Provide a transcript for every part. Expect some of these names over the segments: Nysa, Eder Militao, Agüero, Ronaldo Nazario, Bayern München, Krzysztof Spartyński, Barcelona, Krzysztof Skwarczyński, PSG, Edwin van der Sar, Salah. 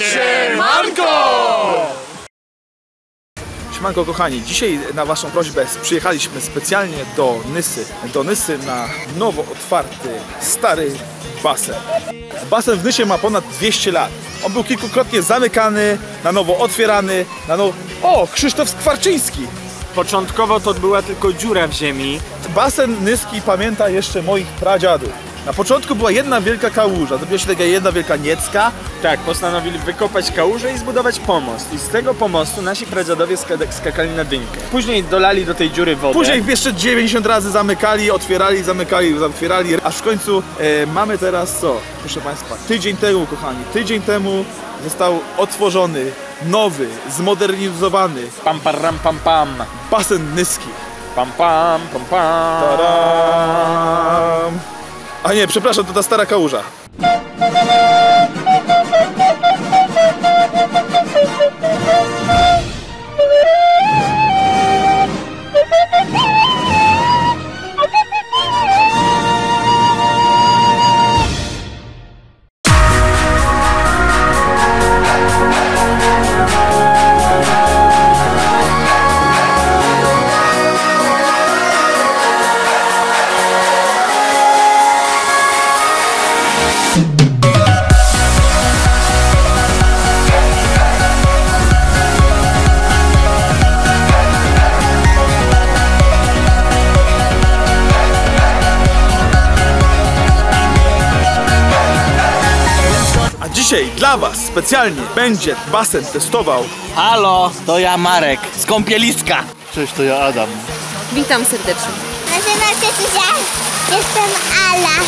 Siemanko! Siemanko kochani, dzisiaj na waszą prośbę przyjechaliśmy specjalnie do Nysy. Do Nysy na nowo otwarty, stary basen. Basen w Nysie ma ponad 200 lat. On był kilkukrotnie zamykany, na nowo otwierany, na nowo... O! Krzysztof Skwarczyński! Początkowo to była tylko dziura w ziemi. Basen nyski pamięta jeszcze moich pradziadów. Na początku była jedna wielka kałuża, zrobiła się taka jedna wielka niecka. Tak, postanowili wykopać kałużę i zbudować pomost. I z tego pomostu nasi pradziadowie skakali na dynkę. Później dolali do tej dziury wodę. Później jeszcze 90 razy zamykali, otwierali, zamykali, otwierali. Aż w końcu mamy teraz co? Proszę Państwa, tydzień temu, kochani, tydzień temu został otworzony, nowy, zmodernizowany pam, param, pam, pam, basen nyski. Pam, pam, pam, pam. Tadam. A nie, przepraszam, to ta stara kałuża. Dzisiaj dla was specjalnie będzie basen testował... Halo, to ja Marek z kąpieliska. Cześć, to ja Adam. Witam serdecznie. Nazywam się Zuzia. Jestem Ala.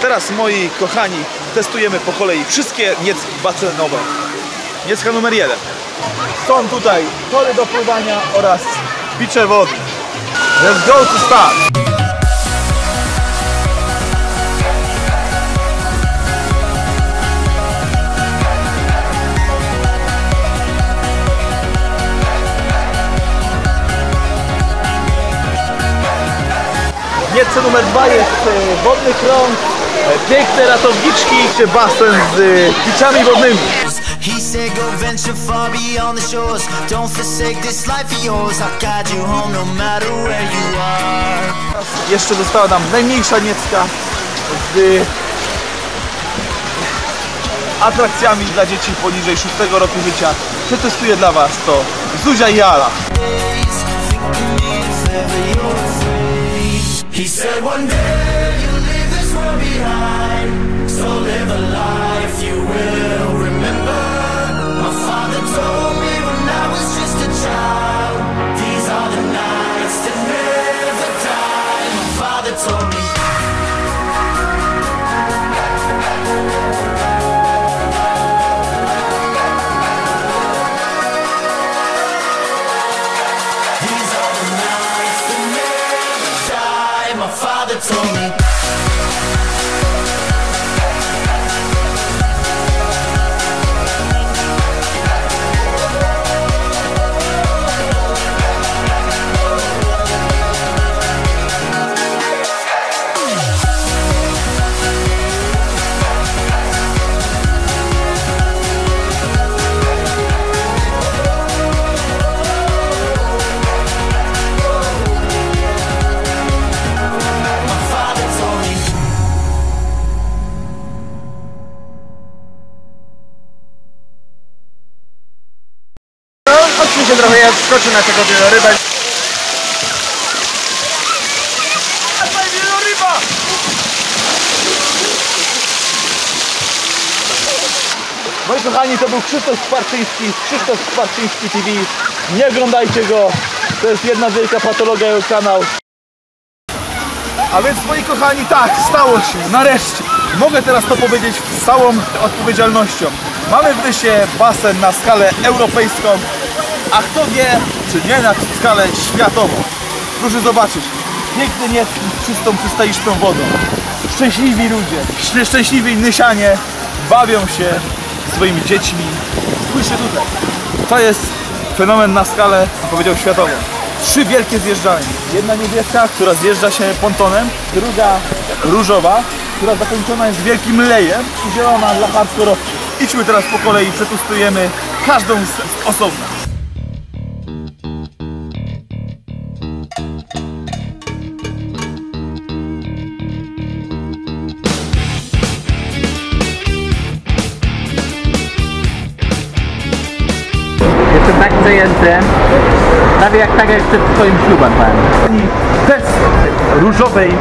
Teraz, moi kochani, testujemy po kolei wszystkie niecki basenowe. Niecka numer 1. Są tutaj tory do pływania oraz picze wodne. Let's go to start! Niecce numer 2 jest wodny krąg, piękne ratowniczki, czy basen z piczami wodnymi. Jeszcze została nam najmniejsza niecka z atrakcjami dla dzieci poniżej 6 roku życia. Przetestuję dla was to Zuzia i Ala. He said one day you'll leave this world behind, so live a life you will remember. My father told me when I was just a child, these are the nights that never die. My father told me. Trochę ja skoczę na tego wielorybę. Wieloryba! kochani, to był Krzysztof Spartyński TV. Nie oglądajcie go, to jest jedna wielka patologia, jego kanał. A więc moi kochani, tak, stało się, nareszcie. Mogę teraz to powiedzieć z całą odpowiedzialnością. Mamy w Nysie basen na skalę europejską, a kto wie, czy nie na skalę światową. Proszę zobaczyć, piękny Niecki z czystą, czystaistą wodą. Szczęśliwi ludzie, szczęśliwi Nysianie bawią się swoimi dziećmi. Spójrzcie tutaj, to jest fenomen na skalę, powiedział, światową. Trzy wielkie zjeżdżalnie. Jedna niebieska, która zjeżdża się pontonem, druga różowa, która zakończona jest wielkim lejem, i zielona dla hardkorowców. Idźmy teraz po kolei i przetestujemy każdą z osobna. Jestem tak zajęty, prawie jak przed swoim ślubem, powiem. Test różowej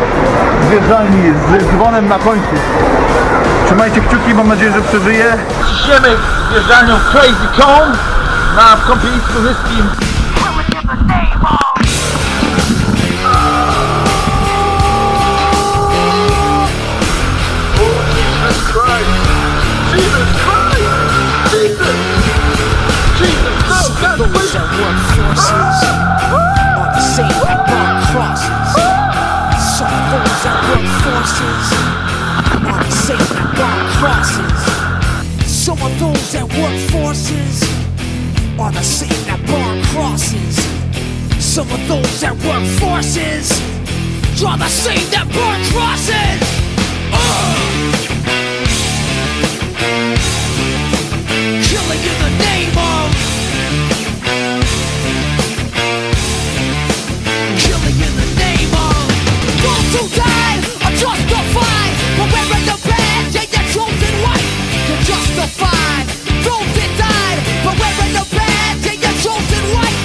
zjeżdżalni z dzwonem na końcu. Trzymajcie kciuki, mam nadzieję, że przeżyję. Idziemy z zjeżdżalnią Crazy Cone na kąpielisku Nyskim. Some of those that work forces are the same that burn crosses. Some of those that work forces are the same that burn crosses. Killing in the name of, killing in the name of, those who died are justified for wearing the badge and their chosen right. You're justified. Those that died for wearing the badge and their chosen right.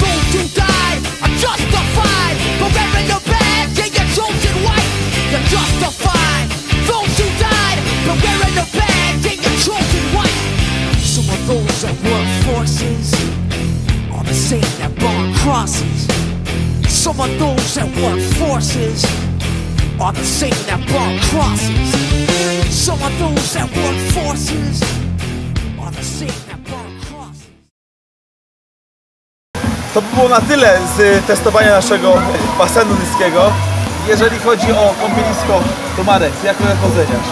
Those who died are justified for wearing the badge and their chosen right. You're justified. Those who died for wearing the badge and their chosen right. Some of those that work forces are the same that burn crosses. Some of those that work forces are the same that burn crosses. Some of those that work forces are the same that burn crosses. To było na tyle z testowania naszego basenu niskiego. Jeżeli chodzi o kąpielisko, to Marek, jak to oceniasz?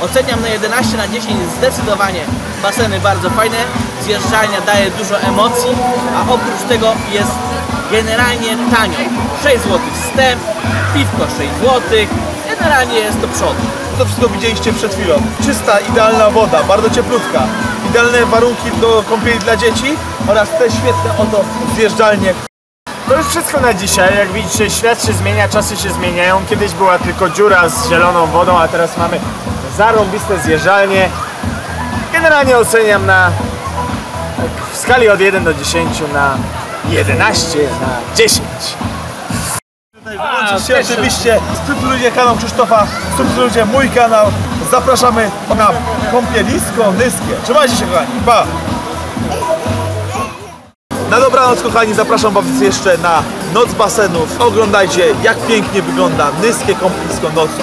Oceniam na 11 na 10 zdecydowanie. Baseny bardzo fajne, zjeżdżalnia daje dużo emocji, a oprócz tego jest generalnie tanio. 6 zł wstęp, piwko 6 zł, generalnie jest do przodu. To wszystko widzieliście przed chwilą. Czysta, idealna woda, bardzo cieplutka, idealne warunki do kąpieli dla dzieci oraz te świetne oto zjeżdżalnie. To już wszystko na dzisiaj. Jak widzicie, świat się zmienia, czasy się zmieniają. Kiedyś była tylko dziura z zieloną wodą, a teraz mamy zarąbiste zjeżdżalnie. Generalnie oceniam na w skali od 1 do 10 na 11 na 10. Włączcie się oczywiście, subskrybujcie kanał Krzysztofa, subskrybujcie mój kanał. Zapraszamy na kąpielisko nyskie. Trzymajcie się, kochani, pa! Na dobranoc, kochani, zapraszam was jeszcze na Noc Basenów. Oglądajcie, jak pięknie wygląda nyskie kąpielisko nocą.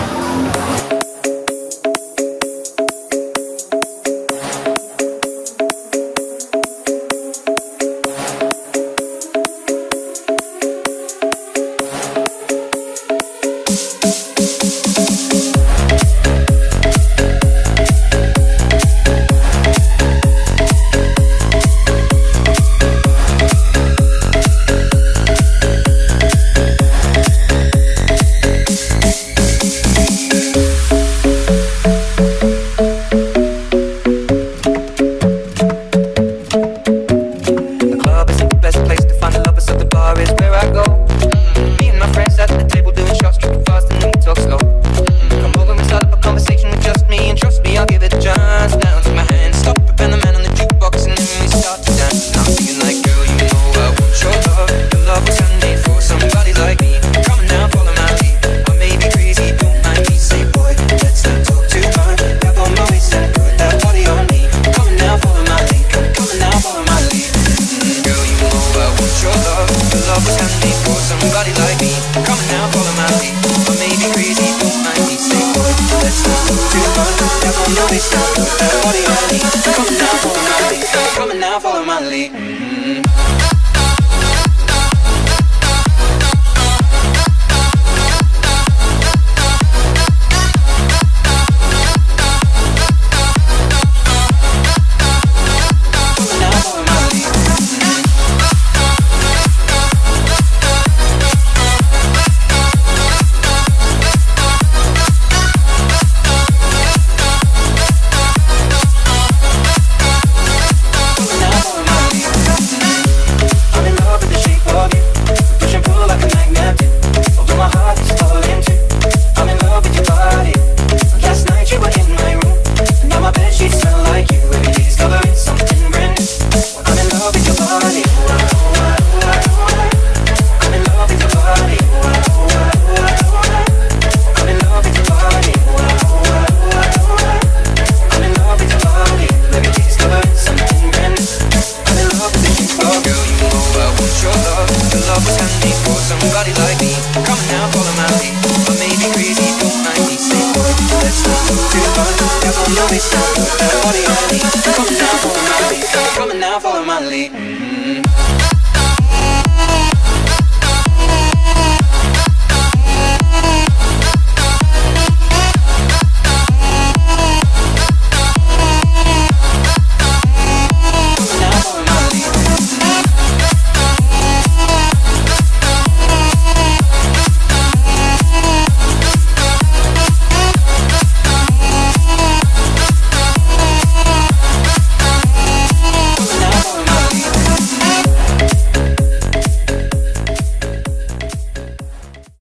Coming now, follow my lead.